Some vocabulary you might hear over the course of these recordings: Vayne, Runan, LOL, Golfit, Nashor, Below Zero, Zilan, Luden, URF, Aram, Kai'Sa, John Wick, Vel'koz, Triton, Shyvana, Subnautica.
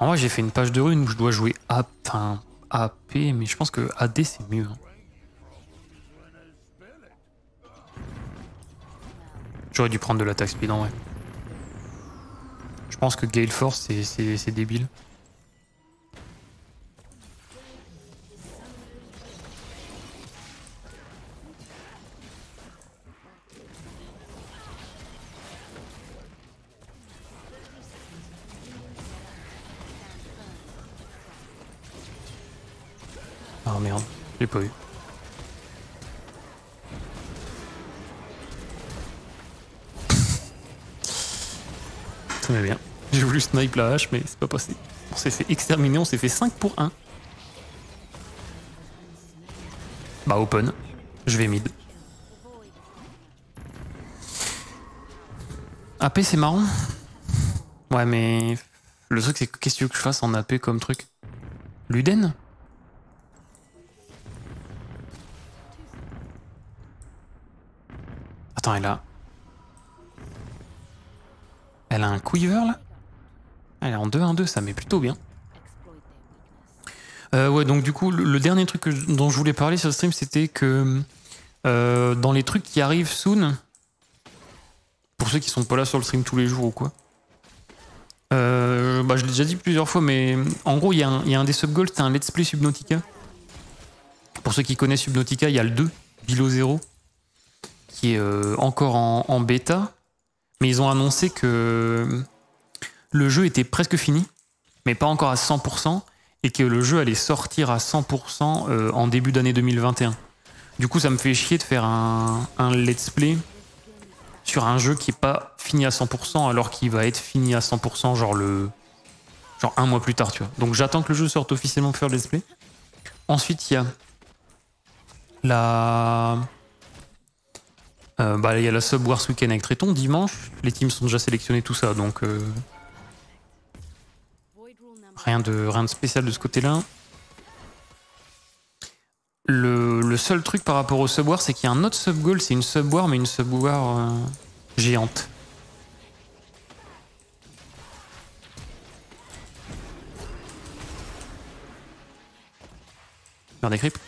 En vrai, j'ai fait une page de runes où je dois jouer AP, enfin, AP, mais je pense que AD c'est mieux. J'aurais dû prendre de l'attaque speed en vrai. Je pense que Gale Force c'est débile. Oh merde, j'ai pas eu. Ça va bien. J'ai voulu snipe la hache, mais c'est pas passé. On s'est fait exterminer, on s'est fait 5 pour 1. Bah, open. Je vais mid. AP, c'est marrant. Ouais, mais. Le truc, c'est qu'est-ce que tu veux que je fasse en AP comme truc? Luden? Attends, elle a un quiver là. Elle est en 2-1-2, ça met plutôt bien. Ouais, donc du coup, le dernier truc dont je voulais parler sur le stream, c'était que dans les trucs qui arrivent soon, pour ceux qui sont pas là sur le stream tous les jours ou quoi, bah, je l'ai déjà dit plusieurs fois, mais en gros, il y a un des sub-goals, c'est un let's play Subnautica. Pour ceux qui connaissent Subnautica, il y a le 2, Below Zero, qui est encore en bêta, mais ils ont annoncé que le jeu était presque fini, mais pas encore à 100%, et que le jeu allait sortir à 100% en début d'année 2021. Du coup, ça me fait chier de faire un let's play sur un jeu qui n'est pas fini à 100%, alors qu'il va être fini à 100%, genre un mois plus tard, tu vois. Donc j'attends que le jeu sorte officiellement pour faire le let's play. Ensuite, il y a bah, y a la sub War ce week-end avec Triton, dimanche. Les teams sont déjà sélectionnés, tout ça, donc rien de spécial de ce côté-là. Le seul truc par rapport au sub War, c'est qu'il y a un autre sub goal, c'est une sub War, mais une sub War géante. Merde, des creeps.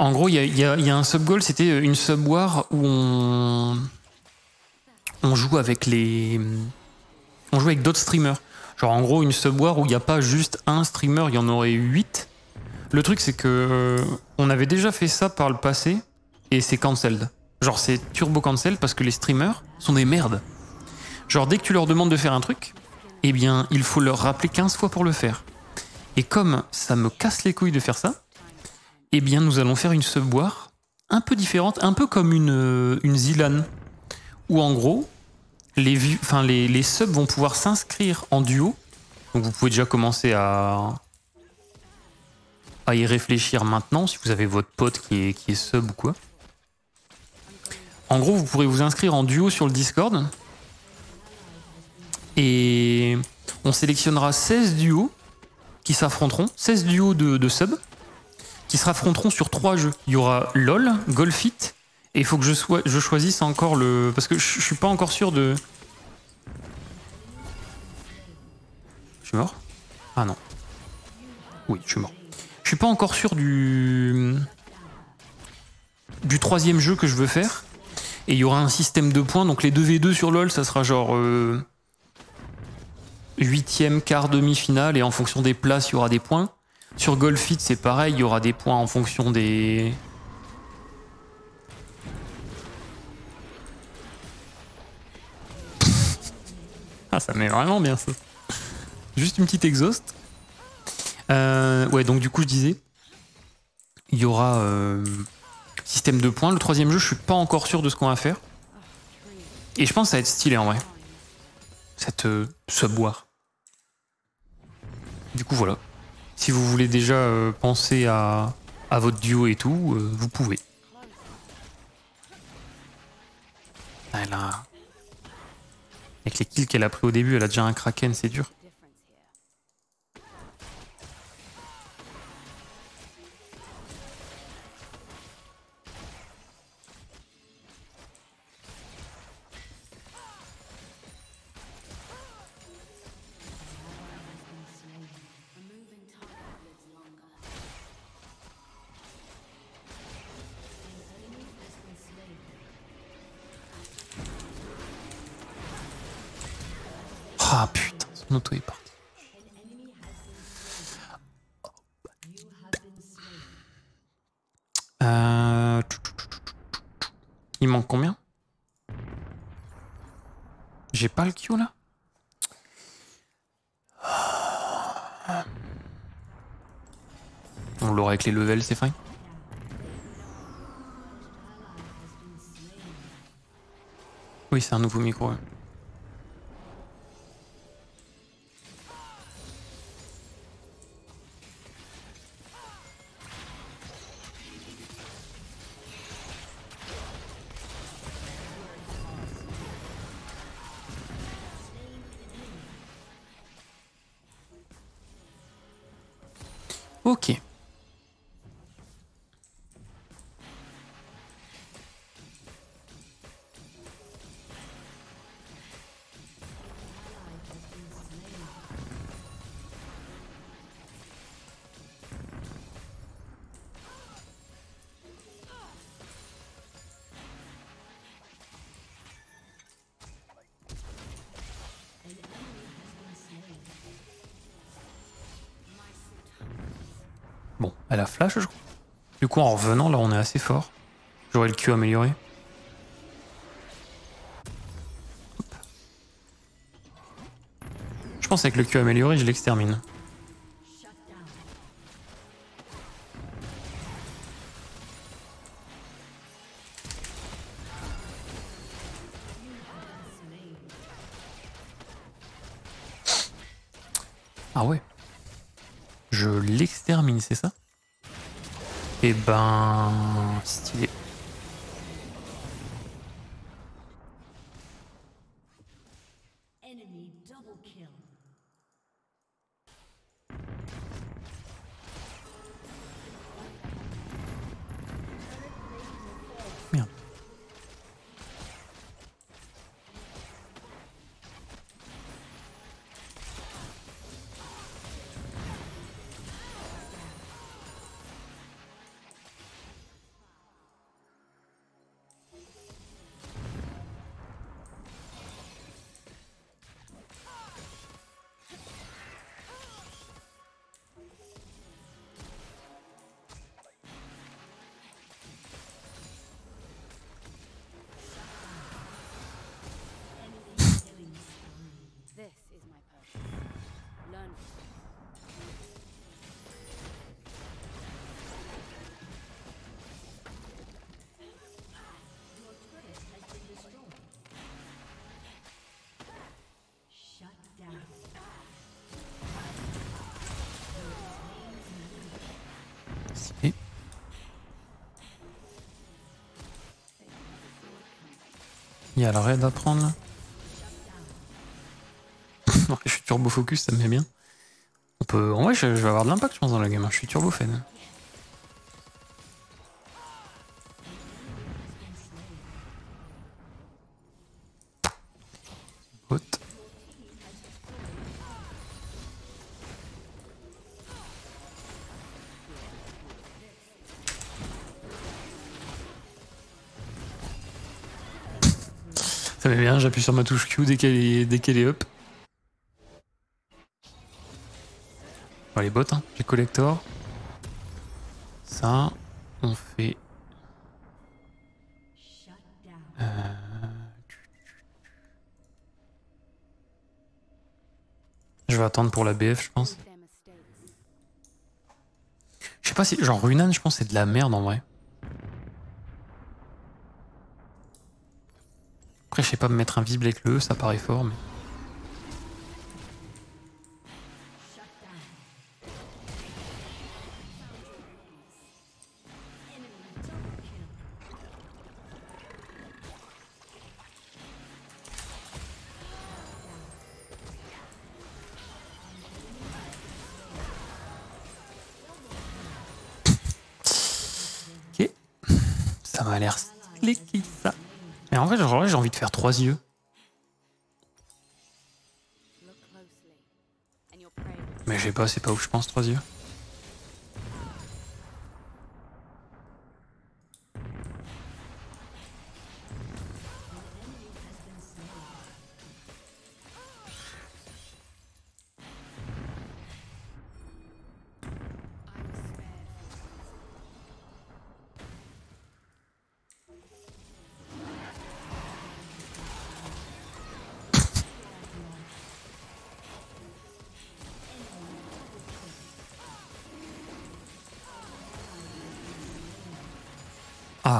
En gros, il y a un sub-goal, c'était une sub-war où on joue avec d'autres streamers. Genre en gros, une sub-war où il n'y a pas juste un streamer, il y en aurait 8. Le truc, c'est que on avait déjà fait ça par le passé et c'est cancelled. Genre c'est turbo cancel parce que les streamers sont des merdes. Genre dès que tu leur demandes de faire un truc, eh bien il faut leur rappeler 15 fois pour le faire. Et comme ça me casse les couilles de faire ça, eh bien, nous allons faire une sub-war un peu différente, un peu comme une Zilan, où en gros, les subs vont pouvoir s'inscrire en duo. Donc vous pouvez déjà commencer à y réfléchir maintenant, si vous avez votre pote qui est sub ou quoi. En gros, vous pourrez vous inscrire en duo sur le Discord. Et on sélectionnera 16 duos qui s'affronteront, 16 duos de subs, qui se raffronteront sur 3 jeux. Il y aura LOL, Golfit, et il faut que je choisisse encore le... Parce que je suis pas encore sûr de... Je suis mort? Ah non. Oui, je suis mort. Je suis pas encore sûr du troisième jeu que je veux faire. Et il y aura un système de points, donc les 2v2 sur LOL, ça sera genre... 8e, quart, demi-finale, et en fonction des places, il y aura des points. Sur Golfit, c'est pareil, il y aura des points en fonction des... Ah, ça met vraiment bien ça. Juste une petite exhaust. Ouais, donc du coup, je disais, il y aura système de points. Le troisième jeu, je suis pas encore sûr de ce qu'on va faire. Et je pense que ça va être stylé en vrai. Cette sub-war. Du coup, voilà. Si vous voulez déjà penser à votre duo et tout, vous pouvez. Elle a... Avec les kills qu'elle a pris au début, elle a déjà un kraken, c'est dur. Ah putain, son auto est parti. Il manque combien? J'ai pas le Q là? On l'aura avec les levels, c'est fine. Oui, c'est un nouveau micro. Ouais. Ok. Elle a flash, je crois. Du coup, en revenant, là, on est assez fort. J'aurais le Q amélioré. Hop. Je pense qu'avec le Q amélioré, je l'extermine. Ah ouais. Je l'extermine, c'est ça ? Eh ben... stylé. Merde. Il y a la raid à prendre là. Je suis turbo focus, ça me met bien. On peut... En vrai, je vais avoir de l'impact, je pense, dans la game. Je suis turbo fan. Ça va bien, j'appuie sur ma touche Q dès qu'elle est up. Enfin, les bots, hein. J'ai collector. Ça, on fait... Je vais attendre pour la BF, je pense. Je sais pas si... Genre Runan, je pense c'est de la merde en vrai. Après, je sais pas, me mettre un vible avec le E, ça paraît fort, mais... Ok. Ça m'a l'air cliqué, ça. Mais en vrai, j'ai envie de faire 3 yeux. Mais je sais pas, c'est pas où je pense, 3 yeux.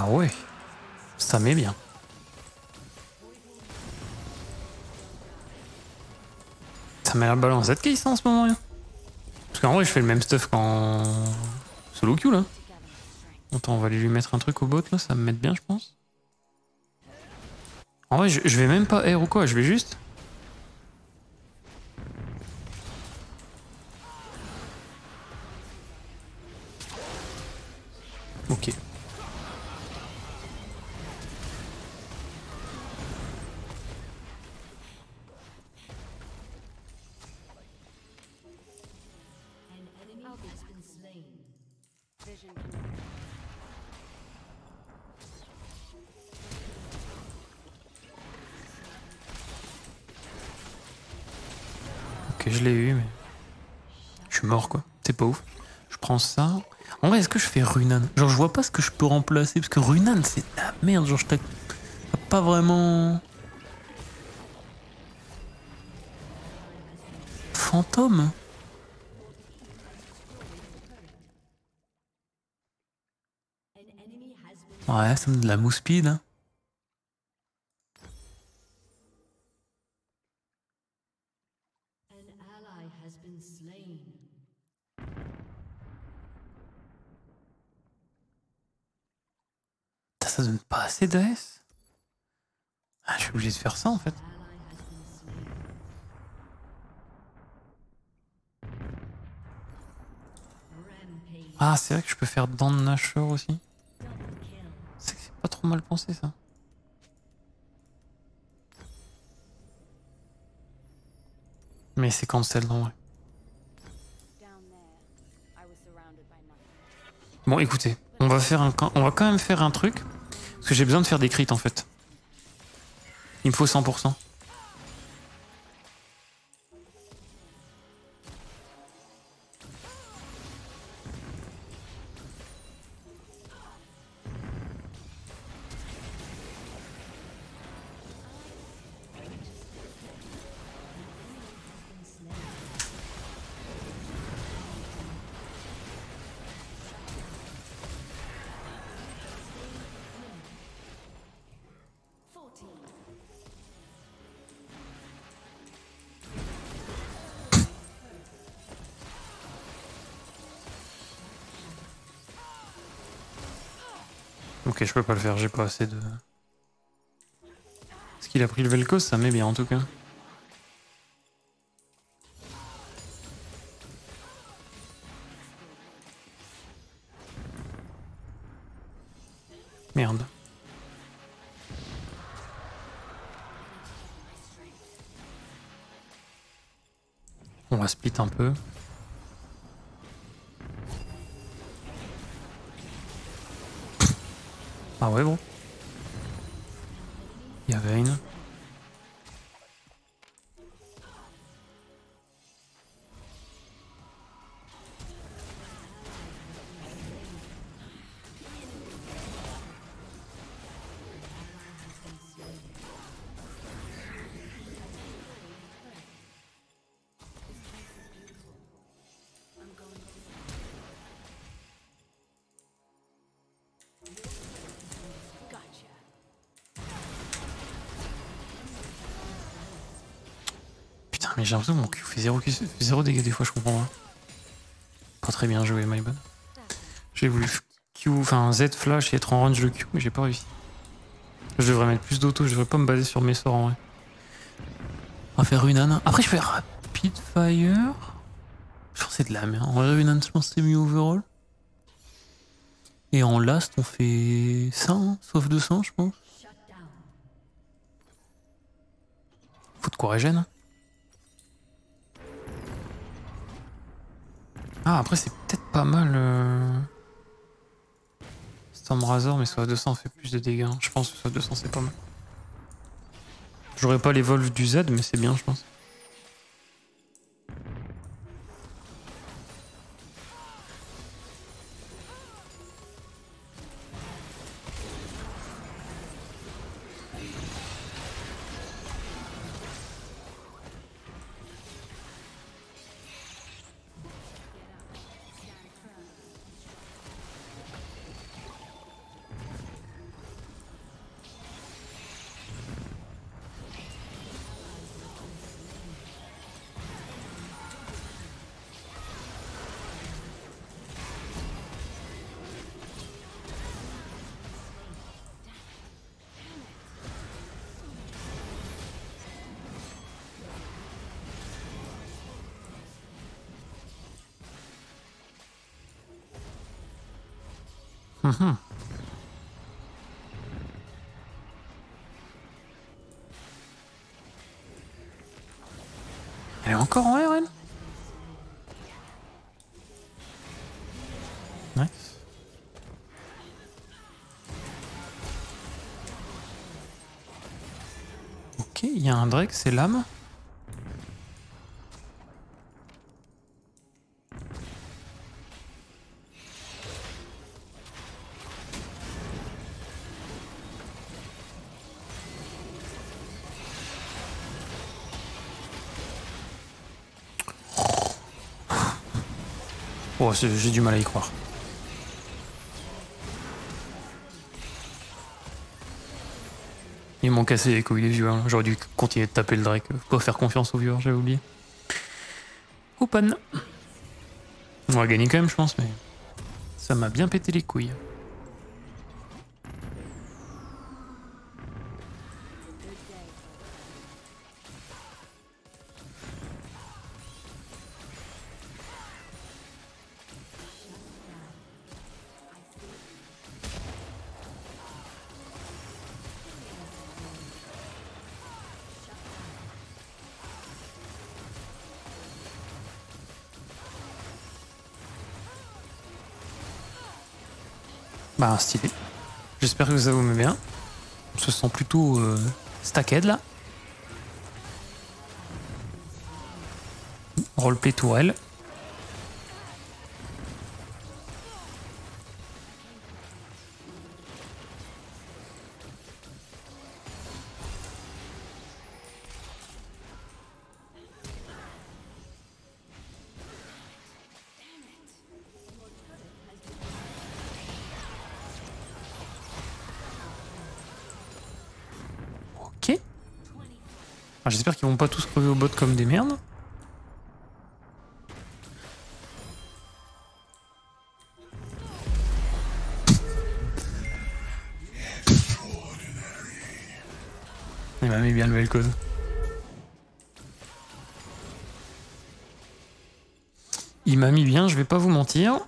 ouais, ça met bien. Ça met la balance cette case en ce moment. Hein. Parce qu'en vrai, je fais le même stuff qu'en solo queue là. Attends, on va aller lui mettre un truc au bot là, ça va me mettre bien, je pense. En vrai, je vais même pas air ou quoi, je vais juste. Ok. Ok, je l'ai eu, mais je suis mort quoi. C'est pas ouf. Je prends ça. En vrai, est-ce que je fais Runan? Genre, je vois pas ce que je peux remplacer parce que Runan, c'est de la merde. Genre, je t'ai pas vraiment. Fantôme? Ouais, ça me donne de la mousse-speed. Hein. Ça donne pas assez d'AS. Ah, je suis obligé de faire ça en fait. Ah, c'est vrai que je peux faire dent de nashor aussi. C'est pas trop mal pensé ça. Mais c'est cancel en vrai. Bon, écoutez, on va faire on va quand même faire un truc. Parce que j'ai besoin de faire des crits en fait. Il me faut 100%. Ok, je peux pas le faire, j'ai pas assez de... Est-ce qu'il a pris le Vel'koz? Ça met bien en tout cas. Merde. On va split un peu. Ah ouais bon. Il y a Vayne. Mais j'ai l'impression que mon Q fait 0 dégâts des fois, je comprends pas. Pas très bien joué, my bad. J'ai voulu Q, enfin Z flash et être en range le Q, mais j'ai pas réussi. Je devrais mettre plus d'auto, je devrais pas me baser sur mes sorts en vrai. On va faire Runan. Après, je fais Rapid Fire. Je pense que c'est de la merde. En vrai, Runan, je pense que c'est mieux overall. Et en last, on fait 100, sauf 200, je pense. Faut de quoi régène. Ah, après, c'est peut-être pas mal. Storm Razor, mais soit 200 fait plus de dégâts. Je pense que soit 200, c'est pas mal. J'aurais pas les vols du Z, mais c'est bien, je pense. Mm-hmm. Elle est encore en R, elle? Ouais. Ok, il y a un Drake, c'est l'âme. Oh, j'ai du mal à y croire. Ils m'ont cassé les couilles, les viewers. J'aurais dû continuer de taper le Drake. Faut pas faire confiance aux viewers, j'avais oublié. Oupan. On va gagner quand même, je pense, mais... ça m'a bien pété les couilles. Bah, stylé. J'espère que ça vous met bien. On se sent plutôt stacked là. Roleplay tourelle. J'espère qu'ils vont pas tous crever au bot comme des merdes. Il m'a mis bien le Vel'koz. Il m'a mis bien, je vais pas vous mentir.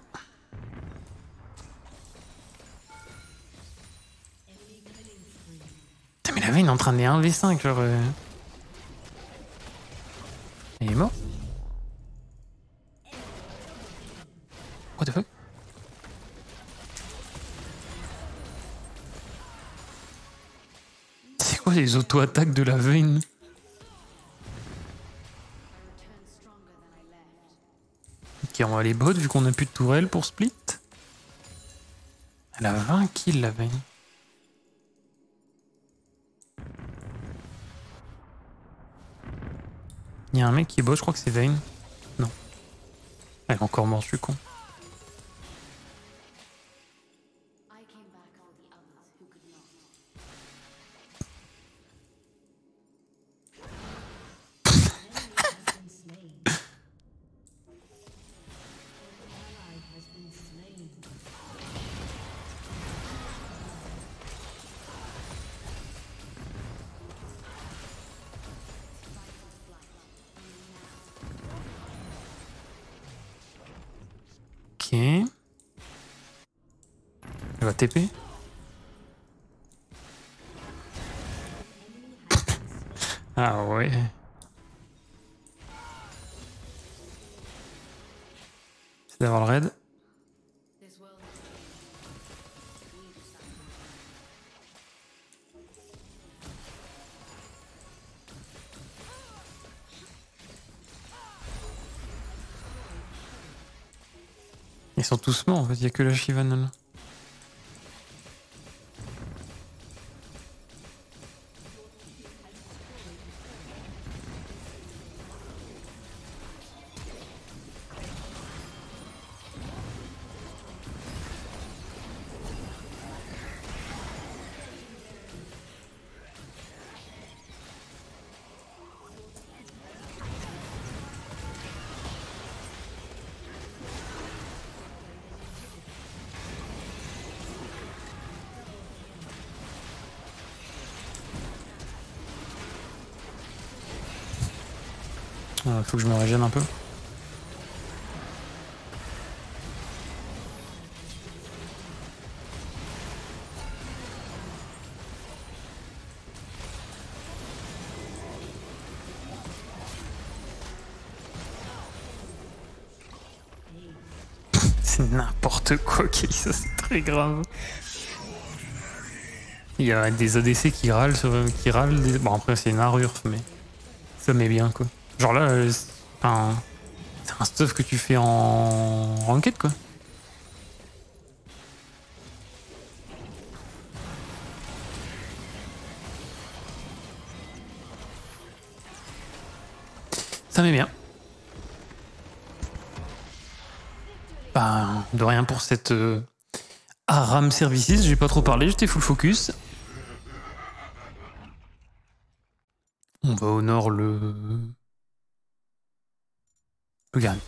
Putain mais la Vayne est en train de les 1v5 genre... Il est mort. What the fuck? C'est quoi les auto-attaques de la Vayne? Ok, on va les bots vu qu'on n'a plus de tourelle pour split. Elle a 20 kills la Vayne. Il y a un mec qui est beau, je crois que c'est Vayne. Non. Elle est encore morte, je suis con. Ok. Elle va TP. Ah ouais. C'est d'avoir le raid. Ils sont tous morts en fait, il n'y a que la Shyvana là. Faut que je me régène un peu. n'importe quoi, Kai'Sa, c'est très grave. Il y a des ADC qui râlent, des... Bon, après, c'est une URF, mais ça met bien, quoi. Genre là, c'est un stuff que tu fais en ranked, quoi. Ça met bien. Ben, de rien pour cette Aram Services, j'ai pas trop parlé, j'étais full focus. On va au nord le... Regarde.